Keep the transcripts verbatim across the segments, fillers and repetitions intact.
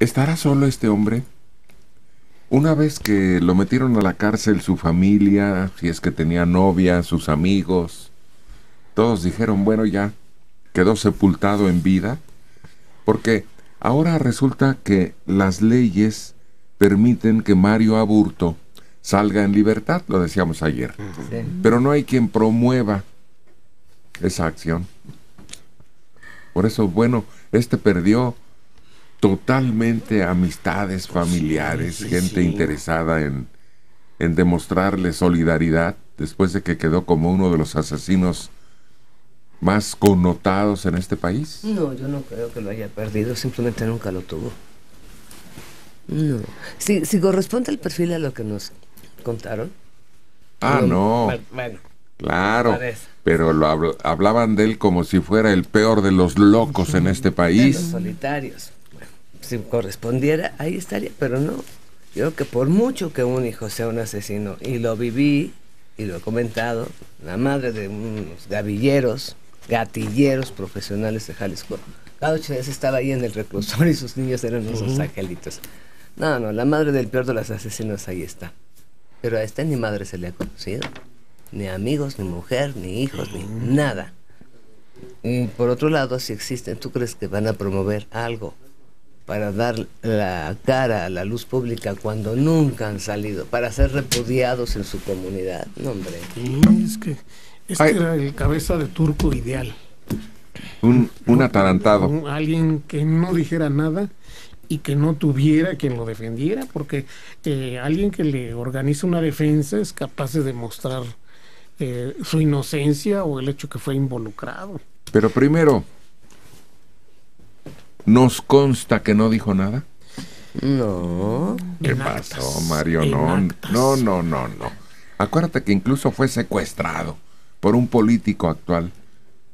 ¿Estará solo este hombre? Una vez que lo metieron a la cárcel, su familia, si es que tenía novia, sus amigos, todos dijeron, bueno, ya quedó sepultado en vida, porque ahora resulta que las leyes permiten que Mario Aburto salga en libertad, lo decíamos ayer, sí. Pero no hay quien promueva esa acción. Por eso, bueno, este perdió totalmente amistades familiares, sí, sí, gente sí. interesada en, en demostrarle solidaridad, después de que quedó como uno de los asesinos más connotados en este país. No, yo no creo que lo haya perdido, simplemente nunca lo tuvo. No, si, si corresponde el perfil a lo que nos contaron. Ah, no, bueno, claro, pero lo habl hablaban de él como si fuera el peor de los locos en este país. De los solitarios. Si correspondiera, ahí estaría, pero no. Yo creo que por mucho que un hijo sea un asesino, y lo viví, y lo he comentado, la madre de unos gavilleros, gatilleros profesionales de Jalisco, cada ocho días estaba ahí en el reclusorio y sus niños eran unos uh-huh. angelitos. No, no, la madre del peor de los asesinos ahí está. Pero a este ni madre se le ha conocido, ni amigos, ni mujer, ni hijos, ni nada. Y por otro lado, si existen, ¿tú crees que van a promover algo para dar la cara a la luz pública cuando nunca han salido, para ser repudiados en su comunidad? No, hombre. Es que este Ay. era el cabeza de turco ideal. Un, un atarantado. Un, un, alguien que no dijera nada y que no tuviera quien lo defendiera, porque eh, alguien que le organiza una defensa es capaz de demostrar eh, su inocencia o el hecho que fue involucrado. Pero primero, ¿nos consta que no dijo nada? No. ¿Qué pasó, Mario? No, no, no, no, no. Acuérdate que incluso fue secuestrado por un político actual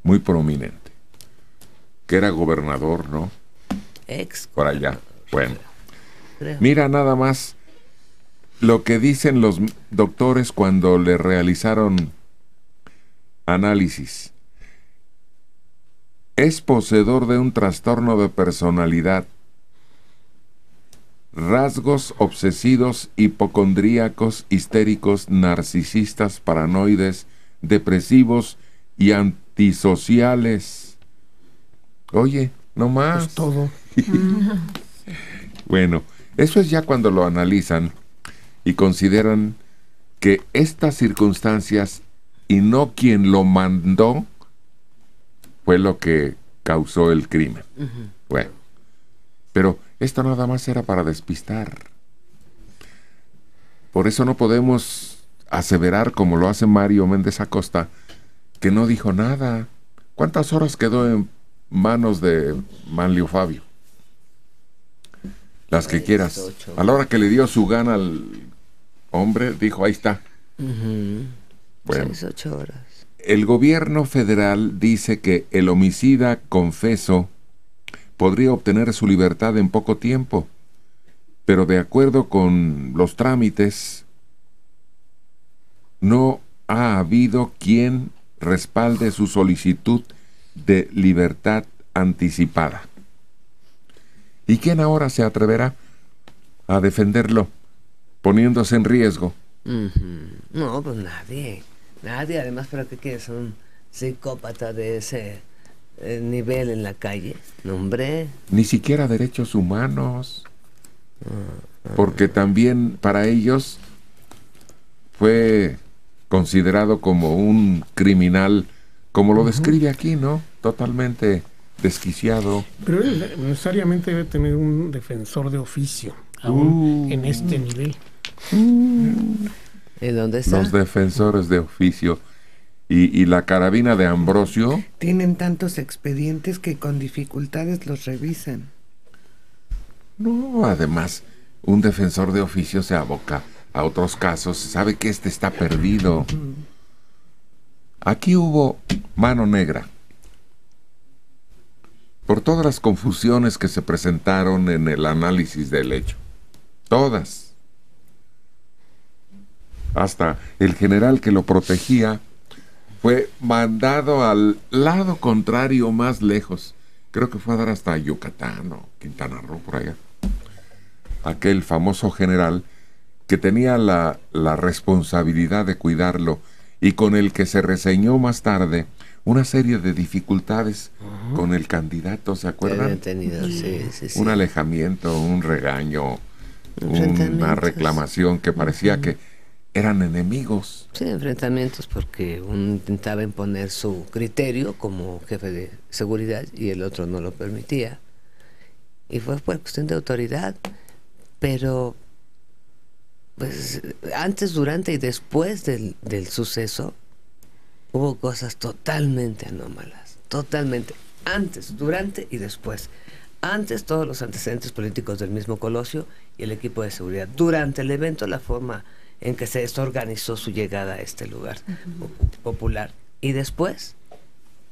muy prominente, que era gobernador, ¿no? Ex. Por allá. Bueno. Mira nada más lo que dicen los doctores cuando le realizaron análisis. Es poseedor de un trastorno de personalidad, rasgos obsesivos, hipocondríacos, histéricos, narcisistas, paranoides, depresivos y antisociales. Oye, no más. Pues todo. Bueno, eso es ya cuando lo analizan y consideran que estas circunstancias y no quien lo mandó fue lo que causó el crimen. Uh-huh. Bueno, pero esto nada más era para despistar. Por eso no podemos aseverar, como lo hace Mario Méndez Acosta, que no dijo nada. ¿Cuántas horas quedó en manos de Manlio Fabio? Las que quieras. A la hora que le dio su gana al hombre, dijo, ahí está. Uh-huh. Bueno. Seis, ocho horas. El gobierno federal dice que el homicida confeso podría obtener su libertad en poco tiempo, pero de acuerdo con los trámites, no ha habido quien respalde su solicitud de libertad anticipada. ¿Y quién ahora se atreverá a defenderlo, poniéndose en riesgo? Uh-huh. No, pues nadie. Nadie, además, ¿para qué quieres un psicópata de ese eh, nivel en la calle? No, hombre. Ni siquiera derechos humanos. Porque también para ellos fue considerado como un criminal, como lo describe aquí, ¿no? Totalmente desquiciado. Pero él necesariamente debe tener un defensor de oficio, aún uh, en este nivel. Uh. ¿Y dónde está? Los defensores de oficio y, y la carabina de Ambrosio. Tienen tantos expedientes que con dificultades los revisan. No, además, un defensor de oficio se aboca a otros casos, sabe que este está perdido. Aquí hubo mano negra. Por todas las confusiones que se presentaron en el análisis del hecho. Todas. Hasta el general que lo protegía fue mandado al lado contrario, más lejos. Creo que fue a dar hasta Yucatán o Quintana Roo, por allá. aquel famoso general que tenía la, la responsabilidad de cuidarlo y con el que se reseñó más tarde una serie de dificultades uh-huh. con el candidato, ¿se acuerdan? Tenido, sí, sí, sí. Un alejamiento, un regaño, una reclamación que parecía uh-huh. que eran enemigos. Sí, enfrentamientos, porque uno intentaba imponer su criterio como jefe de seguridad y el otro no lo permitía. Y fue por cuestión de autoridad, pero pues antes, durante y después del, del suceso hubo cosas totalmente anómalas, totalmente, antes, durante y después. Antes, todos los antecedentes políticos del mismo Colosio y el equipo de seguridad. Durante el evento, la forma en que se organizó su llegada a este lugar uh-huh. popular. Y después,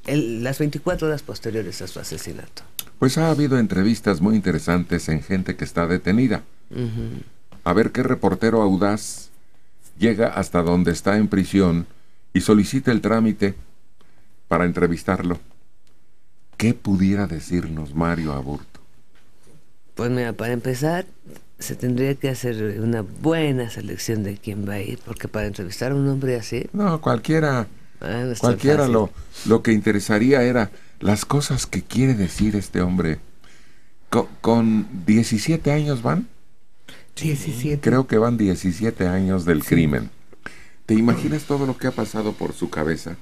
el, las veinticuatro horas posteriores a su asesinato. Pues ha habido entrevistas muy interesantes en gente que está detenida. Uh-huh. A ver qué reportero audaz llega hasta donde está en prisión y solicita el trámite para entrevistarlo. ¿Qué pudiera decirnos Mario Aburto? Pues mira, para empezar, se tendría que hacer una buena selección de quién va a ir, porque para entrevistar a un hombre así... No, cualquiera, ah, no cualquiera lo, lo que interesaría era las cosas que quiere decir este hombre. ¿Con, con diecisiete años van? diecisiete. Creo que van diecisiete años del sí. crimen. ¿Te imaginas todo lo que ha pasado por su cabeza?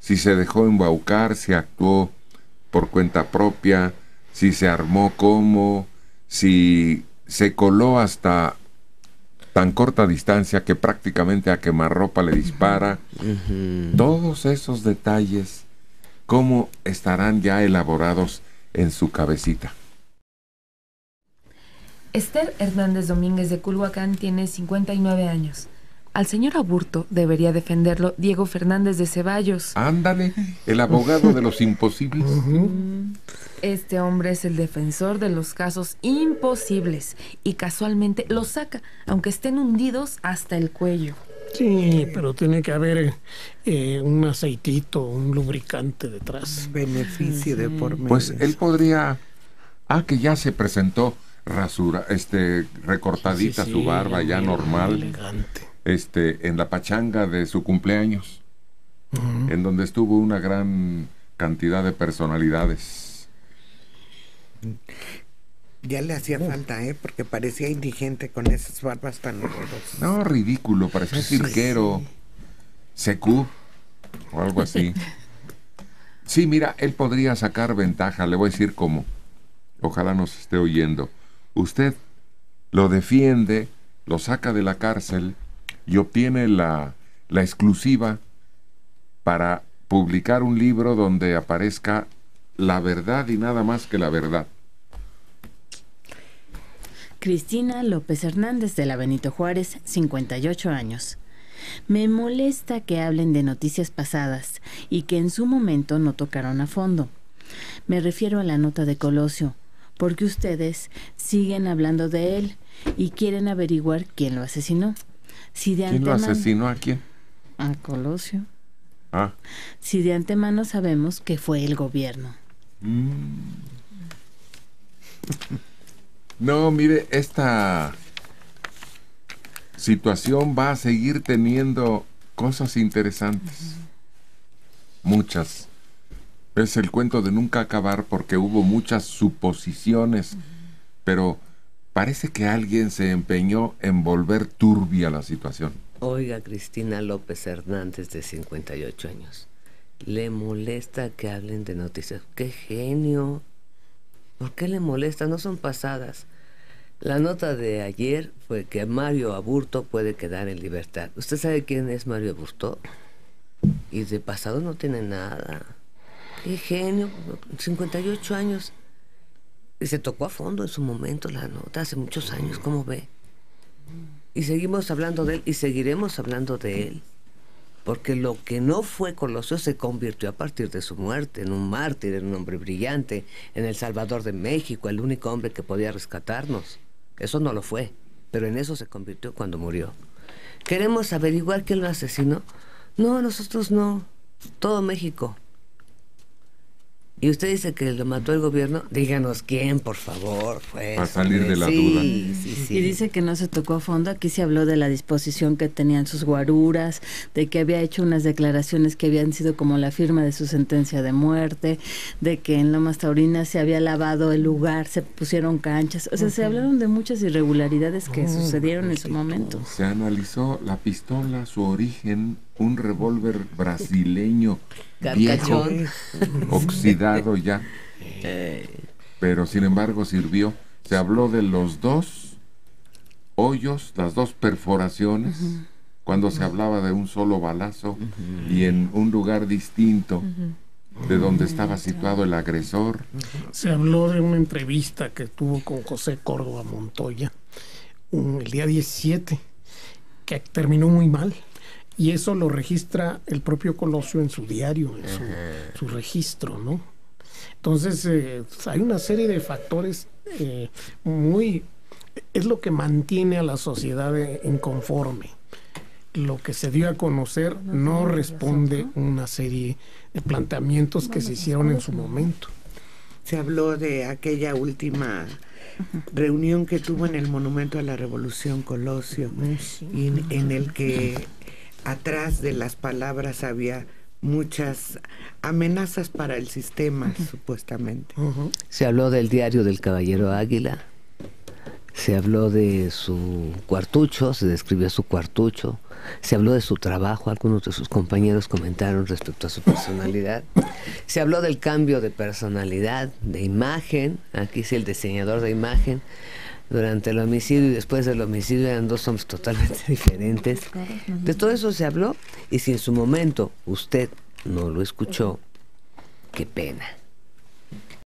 Si se dejó embaucar, si actuó por cuenta propia, si se armó como, si se coló hasta tan corta distancia que prácticamente a quemarropa le dispara. Uh-huh. Todos esos detalles, ¿cómo estarán ya elaborados en su cabecita? Esther Hernández Domínguez de Culhuacán tiene cincuenta y nueve años. Al señor Aburto debería defenderlo Diego Fernández de Ceballos. Ándale, el abogado de los imposibles. Uh-huh. Este hombre es el defensor de los casos imposibles y casualmente los saca, aunque estén hundidos hasta el cuello. Sí, pero tiene que haber eh, un aceitito, un lubricante detrás. Beneficio de por medio. Pues él podría... Ah, que ya se presentó rasura, este, recortadita sí, sí, su barba, sí, ya mira, normal. Elegante. Este, en la pachanga de su cumpleaños, uh-huh. en donde estuvo una gran cantidad de personalidades. Ya le hacía uh. falta, ¿eh? Porque parecía indigente con esas barbas tan horrorosas. No, ridículo, parecía cirquero, secú o algo así. Sí, mira, él podría sacar ventaja, le voy a decir cómo. Ojalá nos esté oyendo. Usted lo defiende, lo saca de la cárcel y obtiene la, la exclusiva para publicar un libro donde aparezca la verdad y nada más que la verdad. Cristina López Hernández de la Benito Juárez, cincuenta y ocho años. Me molesta que hablen de noticias pasadas y que en su momento no tocaron a fondo. Me refiero a la nota de Colosio, porque ustedes siguen hablando de él y quieren averiguar quién lo asesinó. Si de ¿Quién lo asesinó a quién? A Colosio. Ah. Si de antemano sabemos que fue el gobierno. Mm. No, mire, esta situación va a seguir teniendo cosas interesantes. Uh-huh. Muchas. Es el cuento de nunca acabar porque hubo muchas suposiciones, uh-huh. pero... parece que alguien se empeñó en volver turbia la situación. Oiga, Cristina López Hernández, de cincuenta y ocho años. Le molesta que hablen de noticias. ¡Qué genio! ¿Por qué le molesta? No son pasadas. La nota de ayer fue que Mario Aburto puede quedar en libertad. ¿Usted sabe quién es Mario Aburto? Y de pasado no tiene nada. ¡Qué genio! cincuenta y ocho años... Y se tocó a fondo en su momento la nota, hace muchos años, ¿cómo ve? Y seguimos hablando de él y seguiremos hablando de él. Porque lo que no fue Colosio se convirtió a partir de su muerte en un mártir, en un hombre brillante, en el Salvador de México, el único hombre que podía rescatarnos. Eso no lo fue, pero en eso se convirtió cuando murió. ¿Queremos averiguar quién lo asesinó? No, nosotros no. Todo México. y usted dice que lo mató el gobierno, díganos quién, por favor. Pues, para salir de la sí, duda. Sí, sí. Y dice que no se tocó a fondo. Aquí se habló de la disposición que tenían sus guaruras, de que había hecho unas declaraciones que habían sido como la firma de su sentencia de muerte, de que en Lomas Taurinas se había lavado el lugar, se pusieron canchas. O sea, uh-huh. se hablaron de muchas irregularidades que oh, sucedieron en su momento. Se analizó la pistola, su origen, un revólver brasileño viejo, oxidado ya, pero sin embargo sirvió. Se habló de los dos hoyos, las dos perforaciones, uh-huh. cuando uh-huh. se hablaba de un solo balazo uh-huh. y en un lugar distinto uh-huh. de donde uh-huh. estaba situado el agresor. Se habló de una entrevista que tuvo con José Córdoba Montoya un, el día diecisiete, que terminó muy mal. Y eso lo registra el propio Colosio en su diario, en su, su registro, ¿no? Entonces, eh, hay una serie de factores eh, muy... Es lo que mantiene a la sociedad inconforme. Lo que se dio a conocer no responde a una serie de planteamientos que se hicieron en su momento. Se habló de aquella última... reunión que tuvo en el Monumento a la Revolución Colosio, y en, en el que atrás de las palabras había muchas amenazas para el sistema, uh-huh. supuestamente. Uh-huh. Se habló del diario del Caballero Águila, se habló de su cuartucho, se describió su cuartucho, se habló de su trabajo, algunos de sus compañeros comentaron respecto a su personalidad, se habló del cambio de personalidad, de imagen, aquí sí el diseñador de imagen, durante el homicidio y después del homicidio eran dos hombres totalmente diferentes. De todo eso se habló, y si en su momento usted no lo escuchó, qué pena.